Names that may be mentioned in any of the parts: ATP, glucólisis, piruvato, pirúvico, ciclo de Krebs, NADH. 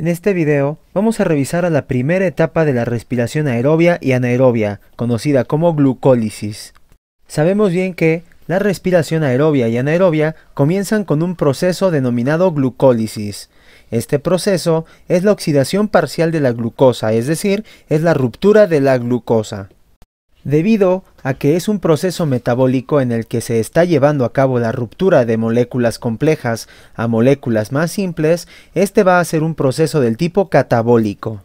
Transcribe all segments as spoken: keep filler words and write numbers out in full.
En este video vamos a revisar a la primera etapa de la respiración aerobia y anaerobia, conocida como glucólisis. Sabemos bien que la respiración aerobia y anaerobia comienzan con un proceso denominado glucólisis. Este proceso es la oxidación parcial de la glucosa, es decir, es la ruptura de la glucosa. Debido a que es un proceso metabólico en el que se está llevando a cabo la ruptura de moléculas complejas a moléculas más simples, este va a ser un proceso del tipo catabólico.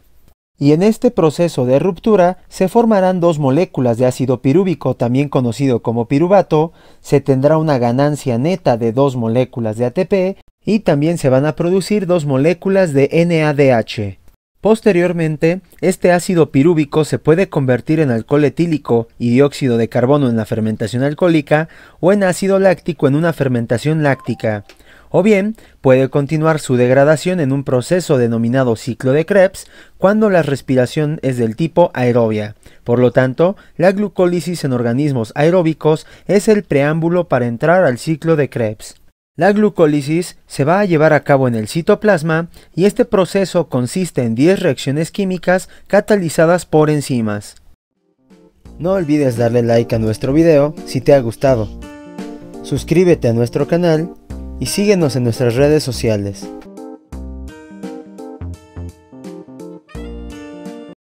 Y en este proceso de ruptura se formarán dos moléculas de ácido pirúvico, también conocido como piruvato, se tendrá una ganancia neta de dos moléculas de A T P y también se van a producir dos moléculas de N A D H. Posteriormente, este ácido pirúvico se puede convertir en alcohol etílico y dióxido de carbono en la fermentación alcohólica o en ácido láctico en una fermentación láctica. O bien, puede continuar su degradación en un proceso denominado ciclo de Krebs cuando la respiración es del tipo aerobia. Por lo tanto, la glucólisis en organismos aeróbicos es el preámbulo para entrar al ciclo de Krebs. La glucólisis se va a llevar a cabo en el citoplasma y este proceso consiste en diez reacciones químicas catalizadas por enzimas. No olvides darle like a nuestro video si te ha gustado. Suscríbete a nuestro canal y síguenos en nuestras redes sociales.